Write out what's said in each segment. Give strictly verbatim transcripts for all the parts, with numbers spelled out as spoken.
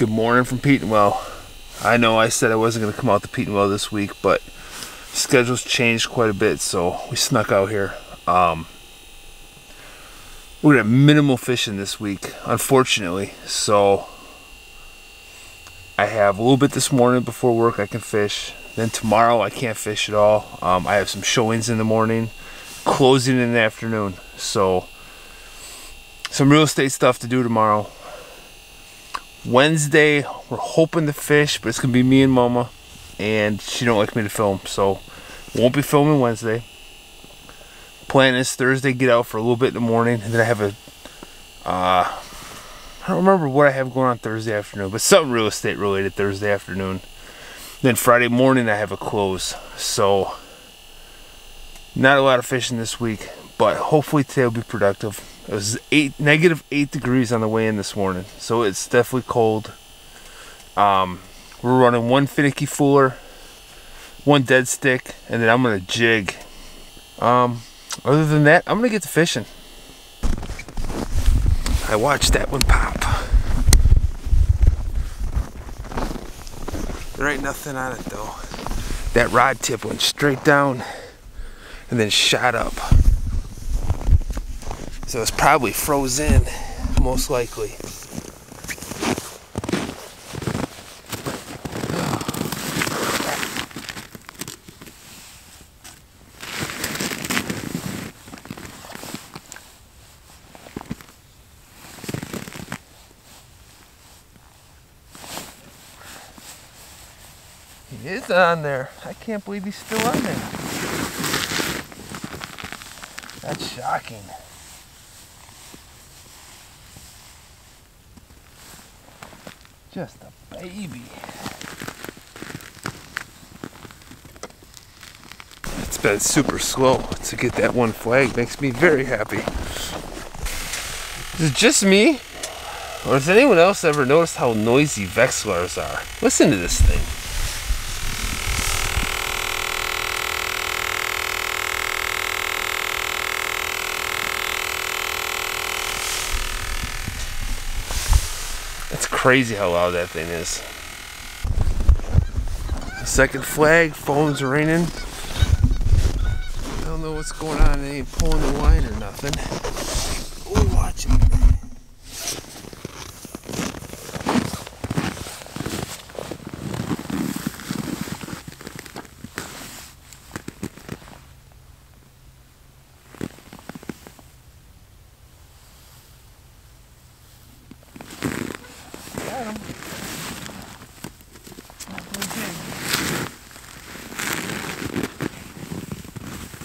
Good morning from Petenwell. I know I said I wasn't going to come out to Petenwell this week, but schedules changed quite a bit, so we snuck out here. Um, we're going to have minimal fishing this week, unfortunately. So I have a little bit this morning before work I can fish. Then tomorrow I can't fish at all. Um, I have some showings in the morning, closing in the afternoon. So some real estate stuff to do tomorrow. Wednesday we're hoping to fish, but it's gonna be me and Mama, and she don't like me to film, so won't be filming Wednesday. Plan is Thursday get out for a little bit in the morning, and then I have a uh I don't remember what I have going on Thursday afternoon, but something real estate related Thursday afternoon. Then Friday morning I have a close, so not a lot of fishing this week, but hopefully today will be productive. It was eight, negative eight degrees on the way in this morning, so it's definitely cold. Um, we're running one Finicky Fooler, one dead stick, and then I'm gonna jig. Um, other than that, I'm gonna get to fishing. I watched that one pop. There ain't nothing on it though. That rod tip went straight down and then shot up. So it's probably froze in, most likely. He is on there. I can't believe he's still on there. That's shocking. Just a baby. It's been super slow to get that one flag. Makes me very happy. Is it just me? Or has anyone else ever noticed how noisy Vexilars are? Listen to this thing. Crazy how loud that thing is. Second flag, phone's ringing. I don't know what's going on. It ain't pulling the line or nothing. Ooh, watch it.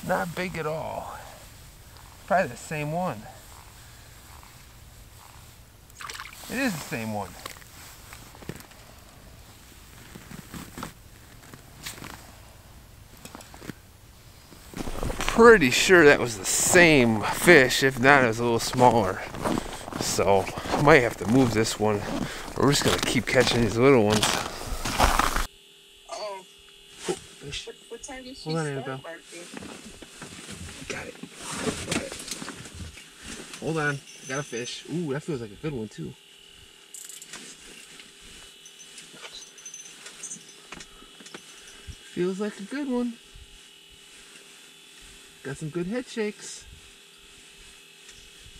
Not big at all. Probably the same one. It is the same one. I'm pretty sure that was the same fish. If not, it was a little smaller. So I might have to move this one. Or we're just gonna keep catching these little ones. Oh. What, what time did she start barking? Got it. Got it. Hold on. I got a fish. Ooh, that feels like a good one, too. Feels like a good one. Got some good head shakes.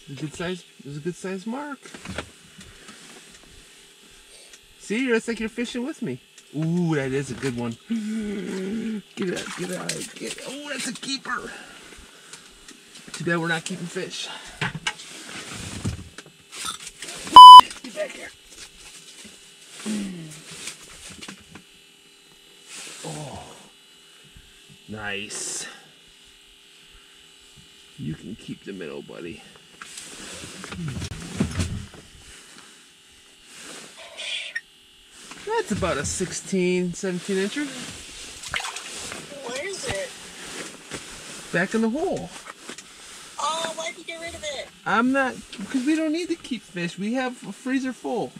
There's a good size, there's a good size mark. See, that's like you're fishing with me. Ooh, that is a good one. Get it out, get it out, get it. Oh, that's a keeper. Too bad we're not keeping fish. Get back here. Oh, nice. You can keep the minnow, buddy. That's about a sixteen, seventeen incher. Where is it? Back in the hole. Get rid of it. I'm not, because we don't need to keep fish. We have a freezer full.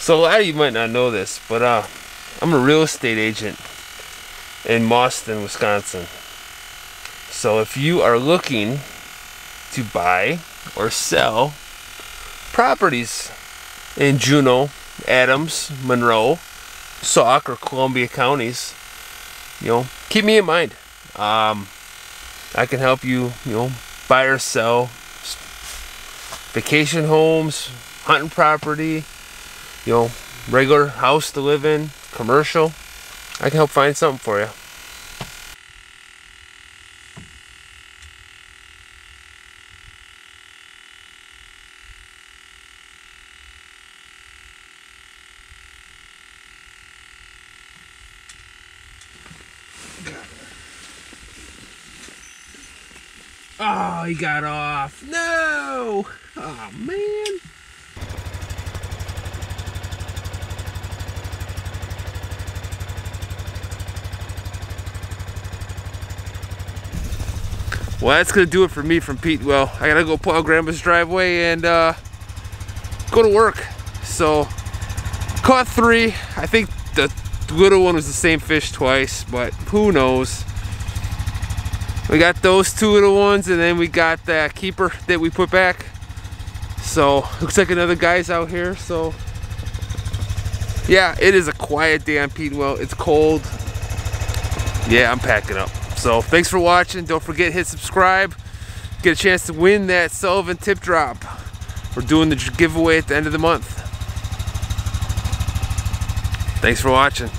So a lot of you might not know this, but uh, I'm a real estate agent in Mauston, Wisconsin. So if you are looking to buy or sell properties in Juneau, Adams, Monroe, Sauk, or Columbia counties, you know, keep me in mind. Um, I can help you, you know, buy or sell vacation homes, hunting property, you know, regular house to live in, commercial. I can help find something for you. Oh, he got off. No! Oh, man. Well, that's going to do it for me from Petenwell. I got to go plow Grandma's driveway and uh, go to work. So, caught three. I think the little one was the same fish twice, but who knows. We got those two little ones, and then we got that keeper that we put back. So, looks like another guy's out here. So, yeah, it is a quiet day on Petenwell. It's cold. Yeah, I'm packing up. So, thanks for watching. Don't forget, hit subscribe. Get a chance to win that Sullivan tip drop. We're doing the giveaway at the end of the month. Thanks for watching.